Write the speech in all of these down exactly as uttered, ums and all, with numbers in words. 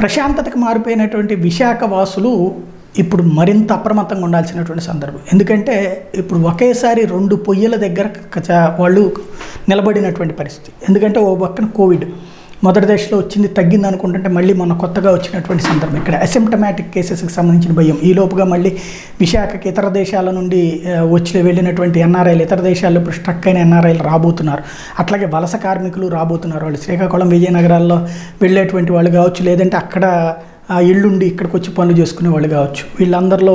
ప్రశాంతతకు మారిపోయినటువంటి విశాఖ వాసులు ఇప్పుడు మరింత అప్రమత్తంగా ఉండాల్సినటువంటి సందర్భం. ఎందుకంటే ఇప్పుడు ఒకేసారి రెండు పొయ్యల దగ్గర వాళ్ళు నిలబడినటువంటి పరిస్థితి. ఎందుకంటే ఓ పక్కన కోవిడ్ మొదటి దశలో వచ్చింది, తగ్గింది అనుకుంటుంటే మళ్ళీ మన కొత్తగా వచ్చినటువంటి సందర్భం. ఇక్కడ అసిమ్టమాటిక్ కేసెస్కి సంబంధించిన భయం, ఈలోపుగా మళ్ళీ విశాఖకి ఇతర దేశాల నుండి వచ్చి వెళ్ళినటువంటి ఎన్ఆర్ఐలు, ఇతర దేశాల్లో ఇప్పుడు స్ట్రక్ అయిన ఎన్ఆర్ఐలు రాబోతున్నారు, అట్లాగే వలస కార్మికులు రాబోతున్నారు. వాళ్ళు శ్రీకాకుళం విజయనగరాల్లో వెళ్ళేటువంటి వాళ్ళు కావచ్చు, లేదంటే అక్కడ ఇళ్ళుండి ఇక్కడికి వచ్చి పనులు చేసుకునే వాళ్ళు కావచ్చు. వీళ్ళందరిలో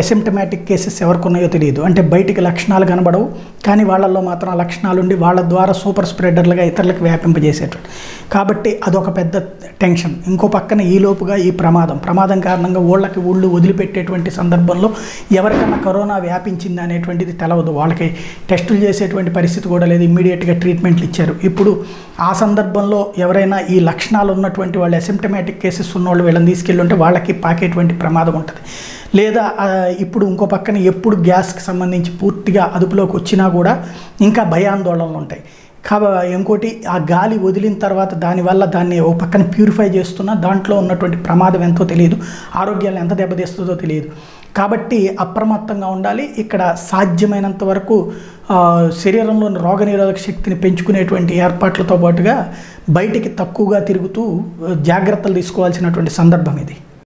అసిమ్టమాటిక్ కేసెస్ ఎవరికి ఉన్నాయో తెలియదు. అంటే బయటికి లక్షణాలు కనబడవు, కానీ వాళ్ళల్లో మాత్రం లక్షణాలు ఉండి వాళ్ళ ద్వారా సూపర్ స్ప్రెడర్లుగా ఇతరులకు వ్యాపింపజేసేటట్టు. కాబట్టి అదొక పెద్ద టెన్షన్. ఇంకో పక్కన ఈలోపుగా ఈ ప్రమాదం ప్రమాదం కారణంగా ఊళ్ళకి ఊళ్ళు వదిలిపెట్టేటువంటి సందర్భంలో ఎవరికైనా కరోనా వ్యాపించింది అనేటువంటిది తెలవదు, వాళ్ళకి టెస్టులు చేసేటువంటి పరిస్థితి కూడా లేదు, ఇమ్మీడియట్గా ట్రీట్మెంట్లు ఇచ్చారు. ఇప్పుడు ఆ సందర్భంలో ఎవరైనా ఈ లక్షణాలు ఉన్నటువంటి వాళ్ళు, అసిమ్టమాటిక్ కేసెస్ ఉన్నవాళ్ళు వీళ్ళని తీసుకెళ్ళుంటే వాళ్ళకి పాకేటువంటి ప్రమాదం ఉంటుంది. లేదా ఇప్పుడు ఇంకో పక్కన ఎప్పుడు గ్యాస్కి సంబంధించి పూర్తిగా అదుపులోకి వచ్చినా కూడా ఇంకా భయాందోళనలు ఉంటాయి. కాబట్టి ఇంకోటి, ఆ గాలి వదిలిన తర్వాత దానివల్ల దాన్ని ఓ పక్కన ప్యూరిఫై చేస్తున్నా దాంట్లో ఉన్నటువంటి ప్రమాదం ఎంతో తెలియదు, ఆరోగ్యాన్ని ఎంత దెబ్బతీస్తుందో తెలియదు. కాబట్టి అప్రమత్తంగా ఉండాలి. ఇక్కడ సాధ్యమైనంత వరకు శరీరంలోని రోగనిరోధక శక్తిని పెంచుకునేటువంటి ఏర్పాట్లతో పాటుగా బయటికి తక్కువగా తిరుగుతూ జాగ్రత్తలు తీసుకోవాల్సినటువంటి సందర్భం ఇది.